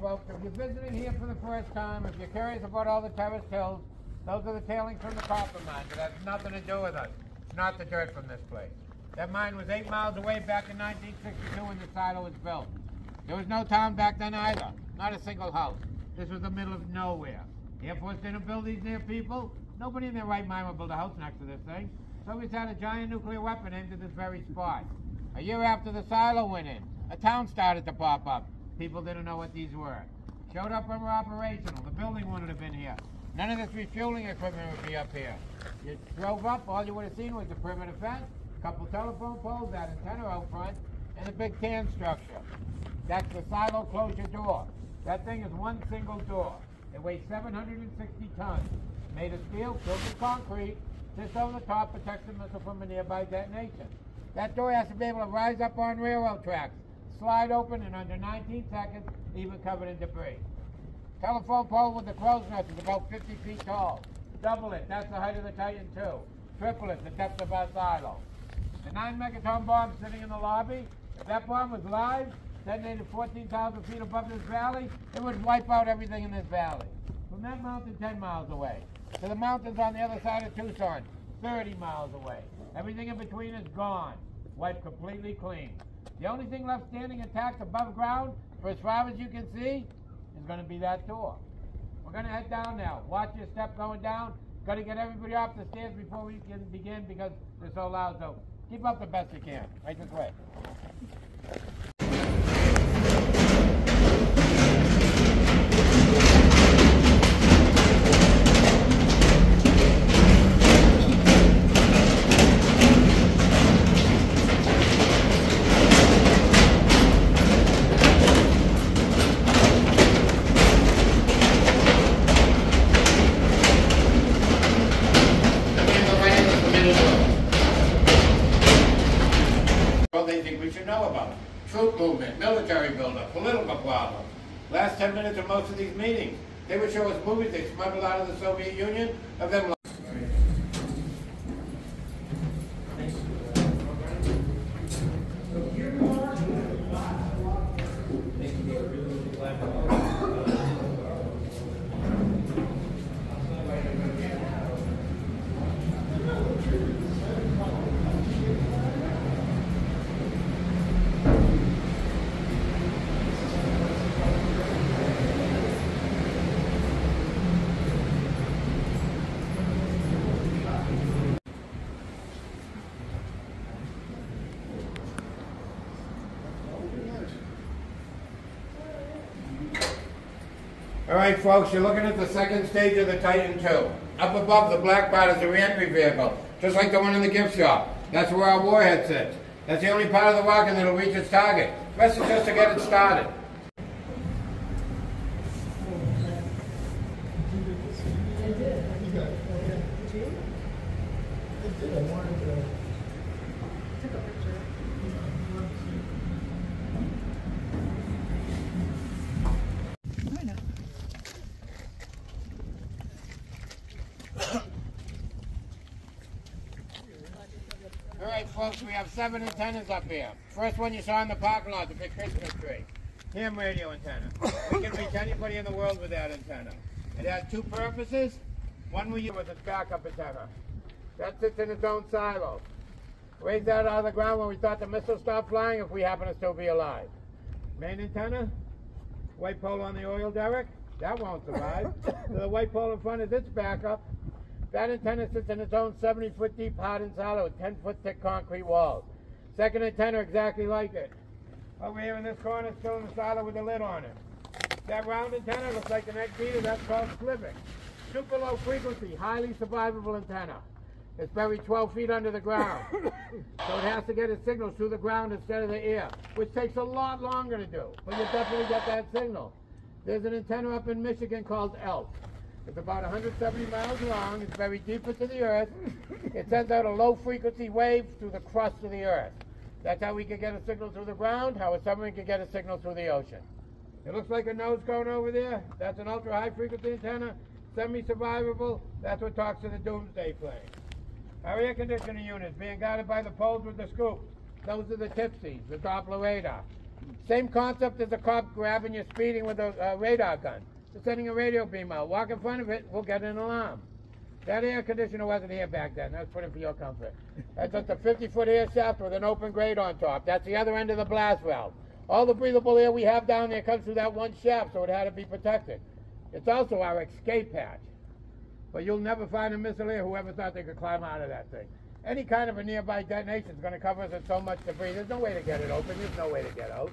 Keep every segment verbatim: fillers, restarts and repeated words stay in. Folks, if you're visiting here for the first time, if you're curious about all the terraced hills, those are the tailings from the copper mine. But that has nothing to do with us. It's not the dirt from this place. That mine was eight miles away back in nineteen sixty-two when the silo was built. There was no town back then either. Not a single house. This was the middle of nowhere. The Air Force didn't build these near people. Nobody in their right mind would build a house next to this thing. So we sent a giant nuclear weapon aimed at this very spot. A year after the silo went in, a town started to pop up. People didn't know what these were. Showed up when we're operational. The building wouldn't have been here. None of this refueling equipment would be up here. You drove up, all you would have seen was the perimeter fence, a couple telephone poles, that antenna out front, and the big tan structure. That's the silo closure door. That thing is one single door. It weighs seven hundred sixty tons. Made of steel, filled with concrete. This over the top protects the missile from a nearby detonation. That door has to be able to rise up on railroad tracks, slide open in under nineteen seconds, even covered in debris. Telephone pole with the crow's nest is about fifty feet tall. Double it, that's the height of the Titan two. Triple it, the depth of our silo. The nine megaton bomb sitting in the lobby, if that bomb was live, detonated fourteen thousand feet above this valley, it would wipe out everything in this valley. From that mountain ten miles away, to the mountains on the other side of Tucson, thirty miles away. Everything in between is gone, wiped completely clean. The only thing left standing intact above ground, for as far as you can see, is going to be that door. We're going to head down now. Watch your step going down. Got to get everybody off the stairs before we can begin because they're so loud. So keep up the best you can. Right this way. Minutes of most of these meetings. They would show us movies they smuggled out of the Soviet Union of them. All right, folks, you're looking at the second stage of the Titan two. Up above, the black part is the reentry vehicle, just like the one in the gift shop. That's where our warhead sits. That's the only part of the rocket that'll reach its target. The rest is just to get it started. Folks, we have seven antennas up here. First one you saw in the parking lot, the big Christmas tree. Ham radio antenna. It can reach anybody in the world with that antenna. It has two purposes. One we use with its backup antenna. That sits in its own silo. Raise that out of the ground when we thought the missile stopped flying if we happen to still be alive. Main antenna, white pole on the oil derrick. That won't survive. So the white pole in front is its backup. That antenna sits in its own seventy foot deep hardened silo with ten foot thick concrete walls. Second antenna exactly like it. Over here in this corner, still in the silo with the lid on it. That round antenna looks like an egg beater, that's called slivik. Super low frequency, highly survivable antenna. It's buried twelve feet under the ground. So it has to get its signals through the ground instead of the air, which takes a lot longer to do, but you definitely get that signal. There's an antenna up in Michigan called E L F. It's about one hundred seventy miles long. It's buried deeper to the earth. It sends out a low-frequency wave through the crust of the earth. That's how we can get a signal through the ground, how a submarine can get a signal through the ocean. It looks like a nose cone over there. That's an ultra-high-frequency antenna, semi-survivable. That's what talks to the doomsday plane. Our air conditioning units being guided by the poles with the scoops. Those are the tipsies, the Doppler radar. Same concept as a cop grabbing you speeding with a uh, radar gun. They're sending a radio beam out. Walk in front of it, we'll get an alarm. That air conditioner wasn't here back then. That was put in for your comfort. That's just a fifty-foot air shaft with an open grate on top. That's the other end of the blast valve. All the breathable air we have down there comes through that one shaft, so it had to be protected. It's also our escape hatch. But you'll never find a missileer whoever thought they could climb out of that thing. Any kind of a nearby detonation is going to cover us in so much debris. There's no way to get it open. There's no way to get out.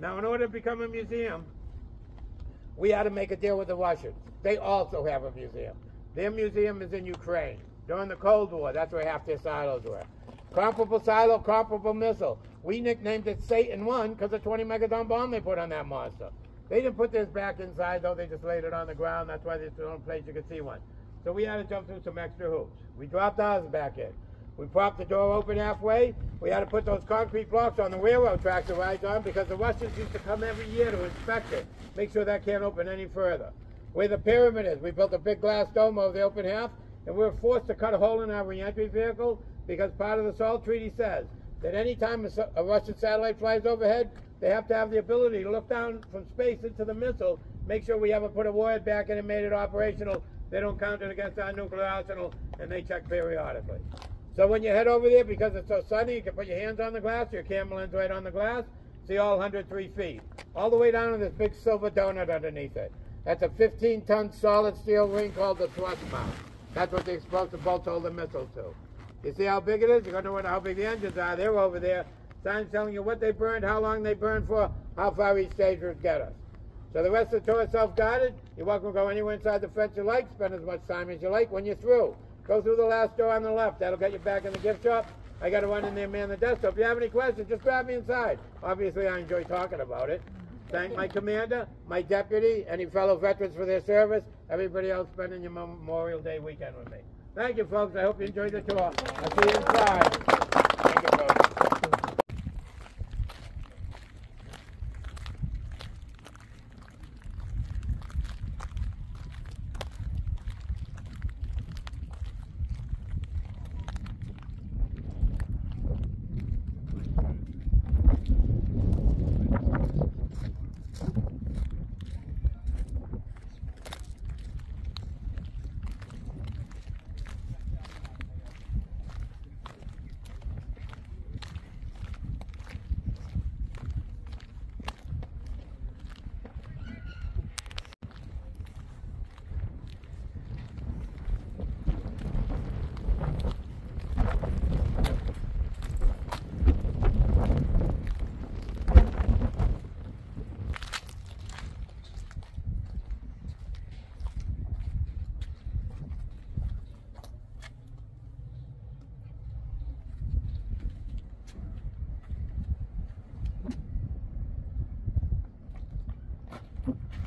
Now, in order to become a museum, we had to make a deal with the Russians. They also have a museum. Their museum is in Ukraine. During the Cold War, that's where half their silos were. Comparable silo, comparable missile. We nicknamed it Satan one because of the twenty megaton bomb they put on that monster. They didn't put this back inside, though. They just laid it on the ground. That's why there's the only place you could see one. So we had to jump through some extra hoops. We dropped ours back in. We propped the door open halfway. We had to put those concrete blocks on the railroad tracks to ride on because the Russians used to come every year to inspect it, make sure that can't open any further. Where the pyramid is, we built a big glass dome over the open half, and we were forced to cut a hole in our reentry vehicle because part of the SALT treaty says that any time a, a Russian satellite flies overhead, they have to have the ability to look down from space into the missile, make sure we haven't put a warhead back in and made it operational. They don't count it against our nuclear arsenal, and they check periodically. So when you head over there, because it's so sunny, you can put your hands on the glass, your camera lens right on the glass, see all one hundred three feet. All the way down to this big silver donut underneath it. That's a fifteen ton solid steel ring called the thrust mount. That's what the explosive bolts hold the missiles to. You see how big it is? You're going to wonder how big the engines are. They're over there. Signs telling you what they burned, how long they burned for, how far each stage would get us. So the rest of the tour is self-guided. You're welcome to go anywhere inside the fence you like, spend as much time as you like when you're through. Go through the last door on the left. That'll get you back in the gift shop. I got to run in there, man, the desk. So if you have any questions, just grab me inside. Obviously, I enjoy talking about it. Thank my commander, my deputy, any fellow veterans for their service, everybody else spending your Memorial Day weekend with me. Thank you, folks. I hope you enjoyed the tour. I'll see you inside. Thank you, folks.